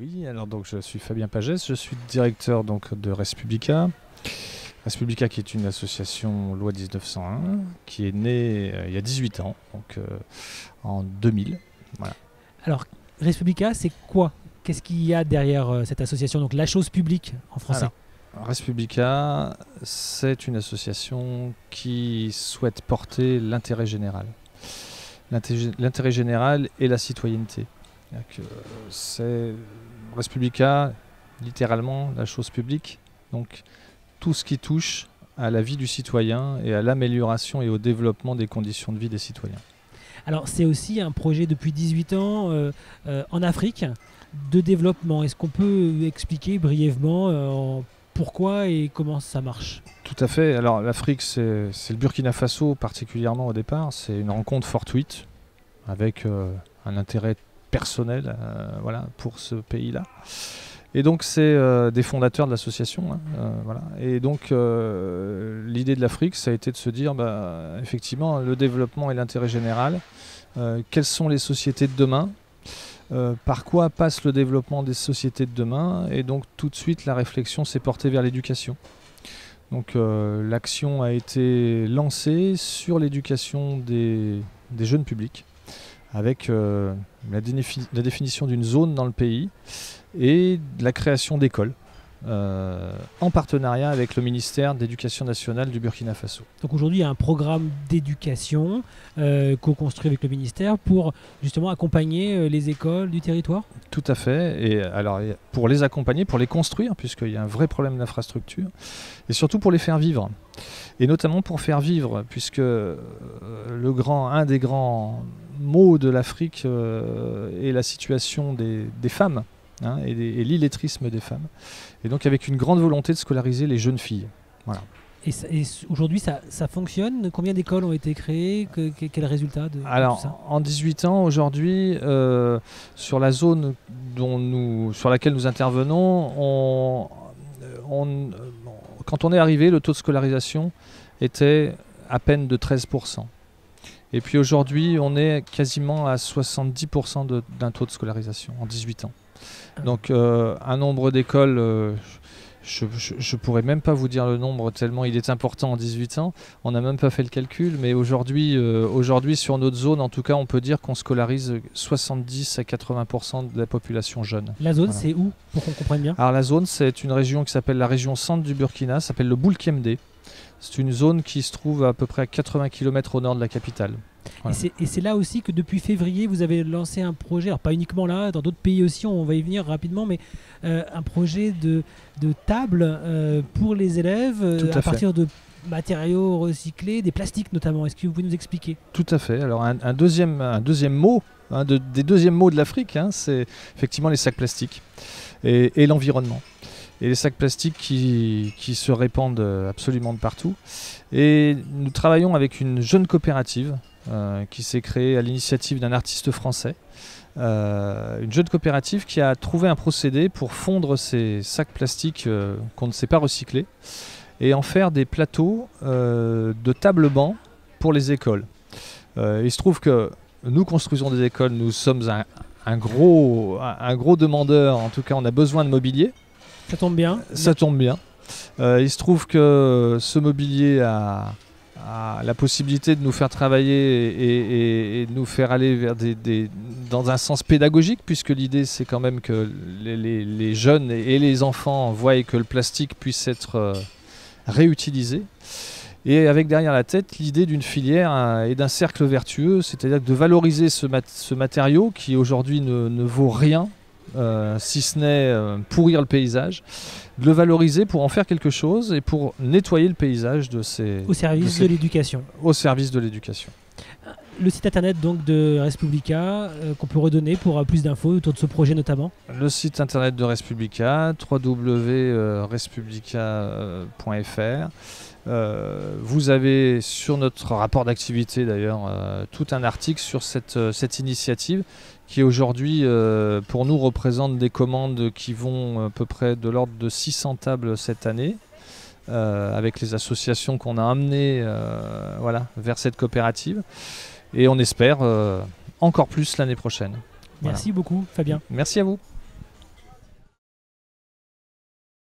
Oui, alors donc je suis Fabien Pagès, je suis directeur donc de Respublica. Respublica qui est une association loi 1901 qui est née il y a 18 ans, donc en 2000. Voilà. Alors Respublica, c'est quoi? Qu'est-ce qu'il y a derrière cette association, donc la chose publique en français? Alors, Respublica, c'est une association qui souhaite porter l'intérêt général. L'intérêt général et la citoyenneté. C'est Respublica, littéralement la chose publique, donc tout ce qui touche à la vie du citoyen et à l'amélioration et au développement des conditions de vie des citoyens. Alors c'est aussi un projet depuis 18 ans en Afrique de développement. Est-ce qu'on peut expliquer brièvement pourquoi et comment ça marche? Tout à fait. Alors l'Afrique, c'est le Burkina Faso particulièrement au départ. C'est une rencontre fortuite avec un intérêt personnel voilà, pour ce pays-là. Et donc c'est des fondateurs de l'association. Hein, voilà. Et donc l'idée de l'Afrique, ça a été de se dire, bah, effectivement, le développement et l'intérêt général, quelles sont les sociétés de demain, par quoi passe le développement des sociétés de demain, et donc tout de suite la réflexion s'est portée vers l'éducation. Donc l'action a été lancée sur l'éducation des jeunes publics, avec la définition d'une zone dans le pays et de la création d'écoles en partenariat avec le ministère d'Éducation nationale du Burkina Faso. Donc aujourd'hui, il y a un programme d'éducation co-construit avec le ministère pour justement accompagner les écoles du territoire? Tout à fait. Et alors, pour les accompagner, pour les construire, puisqu'il y a un vrai problème d'infrastructure, et surtout pour les faire vivre. Et notamment pour faire vivre, puisque un des grands maux de l'Afrique est la situation des femmes, hein, et l'illettrisme des femmes. Et donc avec une grande volonté de scolariser les jeunes filles. Voilà. Et aujourd'hui, ça fonctionne? Combien d'écoles ont été créées? Quel résultat de tout ça? En 18 ans, aujourd'hui, sur la zone sur laquelle nous intervenons, quand on est arrivé, le taux de scolarisation était à peine de 13%. Et puis aujourd'hui, on est quasiment à 70% d'un taux de scolarisation en 18 ans. Donc un nombre d'écoles, je pourrais même pas vous dire le nombre tellement il est important en 18 ans. On n'a même pas fait le calcul, mais aujourd'hui, sur notre zone, en tout cas, on peut dire qu'on scolarise 70 à 80% de la population jeune. La zone, voilà. C'est où, pour qu'on comprenne bien? Alors la zone, c'est une région qui s'appelle la région centre du Burkina, ça s'appelle le Boulkemde. C'est une zone qui se trouve à peu près à 80 km au nord de la capitale. Voilà. Et c'est là aussi que depuis février, vous avez lancé un projet, alors pas uniquement là, dans d'autres pays aussi, on va y venir rapidement, mais un projet de table pour les élèves à partir de matériaux recyclés, des plastiques notamment. Est-ce que vous pouvez nous expliquer? Tout à fait. Alors un deuxième mot, hein, des deuxièmes mots de l'Afrique, hein, c'est effectivement les sacs plastiques et l'environnement. Et les sacs plastiques qui se répandent absolument de partout. Et nous travaillons avec une jeune coopérative qui s'est créée à l'initiative d'un artiste français. Une jeune coopérative qui a trouvé un procédé pour fondre ces sacs plastiques qu'on ne sait pas recycler et en faire des plateaux de table-banc pour les écoles. Il se trouve que nous construisons des écoles, nous sommes un gros demandeur, en tout cas on a besoin de mobilier. Ça tombe bien. Ça tombe bien. Il se trouve que ce mobilier a la possibilité de nous faire travailler et de nous faire aller vers dans un sens pédagogique, puisque l'idée c'est quand même que les jeunes et les enfants voient que le plastique puisse être réutilisé. Et avec derrière la tête l'idée d'une filière et d'un cercle vertueux, c'est-à-dire de valoriser ce matériau qui aujourd'hui ne vaut rien. Si ce n'est pourrir le paysage, de le valoriser pour en faire quelque chose et pour nettoyer le paysage de ces... Au service de l'éducation. Au service de l'éducation. Le site internet donc de Respublica, qu'on peut redonner pour plus d'infos autour de ce projet notamment? Le site internet de Respublica, www.respublica.fr. Vous avez sur notre rapport d'activité d'ailleurs tout un article sur cette initiative qui aujourd'hui pour nous représente des commandes qui vont à peu près de l'ordre de 600 tables cette année avec les associations qu'on a amenées voilà, vers cette coopérative et on espère encore plus l'année prochaine. Merci beaucoup Fabien. Merci à vous.